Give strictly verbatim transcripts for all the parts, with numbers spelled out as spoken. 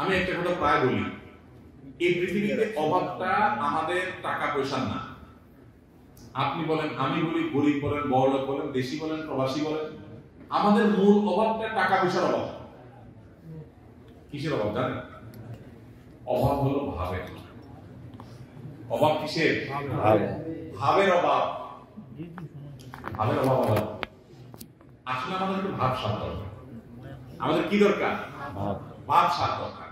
আমি একটা কথা প্রায় বলি, এই পৃথিবীতে অভাবটা আমাদের টাকা পয়সা না। আপনি বলেন, আমি বলি, গরিব বলেন, বড়লোক বলেন, দেশি বলেন, প্রবাসী বলেন, আমাদের মূল অভাবটা টাকা পয়সার অভাব। কিসের অভাব জানেন? অভাব হলো ভাবের। অভাব কিসের? ভাবের অভাব। ভাবের অভাব অভাব আসলে আমাদের একটু ভাব সাপ দরকার। আমাদের কি দরকার? ভাব সাপ দরকার।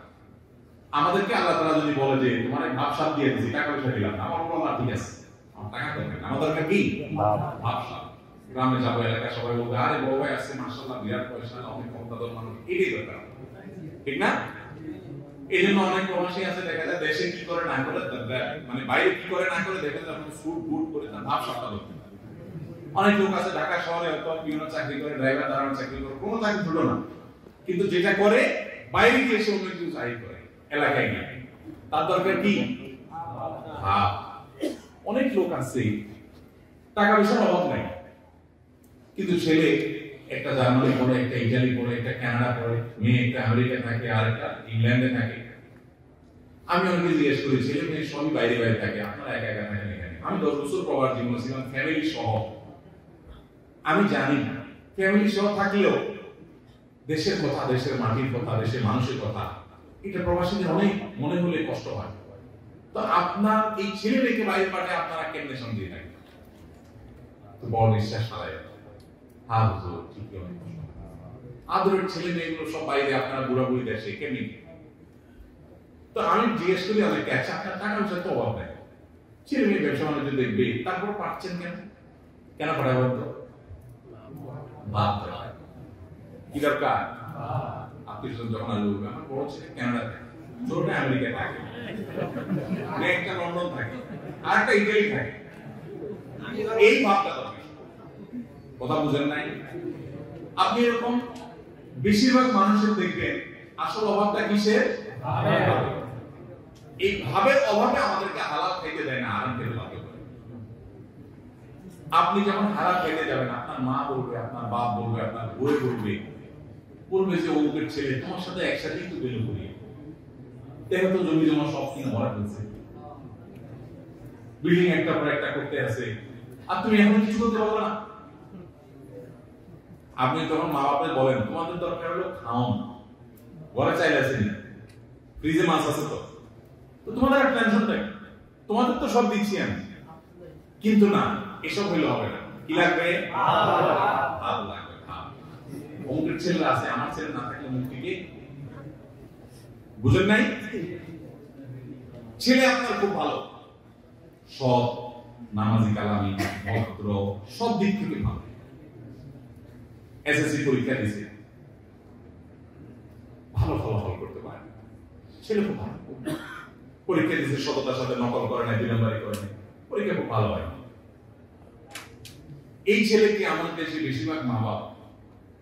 আমাদেরকে আল্লাহ তাআলা যদি বলে যে তোমার ভাব সাপ দিয়ে দিয়েছি, টাকা পয়সা দিলাম, আমার বলা ঠিক আছে, আমার টাকা দরকার, আমার দরকার কি? ভাব সাপ। গ্রামে যাবো, এলাকা সবাই বলবে, আরে বড় ভাই আসছে, মাশাআল্লাহ বিরাট পয়সা, অনেক ক্ষমতাধর মানুষ, এটাই দরকার, ঠিক না? এই জন্য অনেক প্রবাসী আছে, দেখা যায় দেশে কি করে না করে, মানে বাইরে কি করে না করে, দেখা যায় ফুট বুট করে তার ভাব সাপটা দরকার। অনেক লোক আছে ঢাকা শহরে বিভিন্ন চাকরি করে, ড্রাইভার দাঁড়ানো চাকরি করে, কোনো চাকরি ছিল না, কিন্তু যেটা করে বাইরে গিয়ে সে অন্য কিছু চাকরি করে এলাকায় গিয়ে, তার দরকার কি? ভাব। অনেক লোক আছে টাকা পয়সার অভাব নাই, কিন্তু ছেলে একটা জার্মানি পড়ে, একটা ইটালি পড়ে, একটা কানাডা পড়ে, মেয়ে একটা আমেরিকা থাকে, আর একটা ইংল্যান্ডে থাকে। আমি অনেকে জিজ্ঞেস করি, ছেলে মেয়ে সবই বাইরে বাইরে থাকে, আপনারা একা একা থাকেন এখানে। আমি দশ বছর প্রবাস জীবনে ছিলাম ফ্যামিলি সহ। আমি জানি না ফ্যামিলি সহ থাকলেও দেশের কথা, দেশের মাটির কথা, দেশের মানুষের কথা, এটা প্রবাসীদের অনেক মনে হলে কষ্ট হয়। তো আপনার এই ছেলে মেয়েকে বাইরে পাঠায় আপনারা কেমনে সঙ্গে থাকেন? বড় নিঃশ্বাস হারাই। হ্যাঁ হুজুর, ঠিকই। অনেক আদরের ছেলে মেয়েগুলো সব বাইরে, আপনারা বুড়াবুড়ি দেশে কেমনি? তো আমি জিজ্ঞেস করি অনেকে, আচ্ছা আপনার টাকা পয়সা তো অভাব নেই, ছেলে মেয়ে ব্যবসা মানুষ দেখবে, তারপর পাচ্ছেন কেন? কেন পাঠায় বলতো? কি দরকার? আপনি যখন আসবে, আমার বড় ছেলে ক্যানাডা থাকে, ছোটটা আমেরিকা থাকে, একটা লন্ডন থাকে, আর একটা ইটালি থাকে। এই ভাবটা কথা বুঝেন নাই আপনি? এরকম বেশিরভাগ মানুষের দেখবেন আসল অভাবটা কিসের? এই ভাবের অভাবে আমাদেরকে হালাল খেতে দেয় না, আরাম খেতে বাধ্য করে। আপনি যখন হারাম খেতে যাবেন, আপনার মা বলবে, আপনার বাপ বলবে, আপনার বই বলবে, বলবে যে অমুকের ছেলে তোমার সাথে একসাথে একটু বেরো করিয়ে দেখো তো, জমি জমা সব কিনে ভরা ফেলছে, বিল্ডিং একটা পর একটা করতে আছে, আর তুমি এমন কিছু করতে পারবে না। আপনি তখন মা বাপকে বলেন, তোমাদের দরকার হলো খাওন, ঘরে চাইল আছে, ফ্রিজে মাছ আছে, তো তোমাদের আর টেনশন নাই, তোমাদের তো সব দিচ্ছি আমি। কিন্তু না, এসব হইলে হবে না। কি লাগবে? ভাব লাগবে। অমুকের ছেলে আছে, আমার ছেলে না থাকলে মুক্তিকে বুঝেন নাই? ছেলে আপনার খুব ভালো, সব নামাজি কালামি, ভদ্র, সব দিক থেকে ভালো, এসএসসি পরীক্ষা দিয়েছে, ভালো ফলাফল করতে পারে, ছেলে খুব ভালো, পরীক্ষা দিয়েছে সততার সাথে, নকল করে না, বিলম্বারি করে না, পরীক্ষা খুব ভালো হয়। এই ছেলেকে আমার দেশে বেশিরভাগ মা বাপ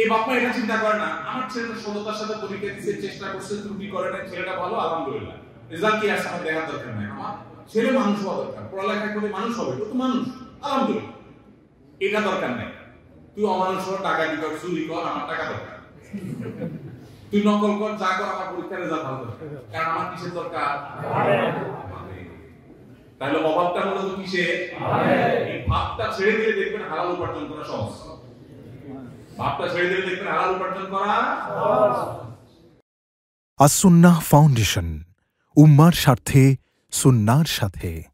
এই বাপ মা এটা চিন্তা করে না, আমার ছেলেটা সততার সাথে পরীক্ষা দিতে চেষ্টা করছে, ত্রুটি করে না, ছেলেটা ভালো, আলহামদুলিল্লাহ, রেজাল্ট কি আসে আমার দেখার দরকার নাই, আমার ছেলে মানুষ হওয়া দরকার, পড়ালেখা করে মানুষ হবে, ও তো মানুষ, আলহামদুলিল্লাহ, এটা দরকার নাই। তুই অমানুষ হওয়ার টাকা দিতে চুরি কর, আমার টাকা দরকার, তুই নকল কর, যা কর, আমার পরীক্ষার রেজাল্ট ভালো দরকার, কারণ আমার কিসের দরকার? তাহলে অভাবটা হলো তো কিসের? এই ভাবটা ছেড়ে দিয়ে দেখবেন হালাল উপার্জন করা সহজ। আস সুন্নাহ ফাউন্ডেশন, উম্মার স্বার্থে সুন্নাহর সাথে।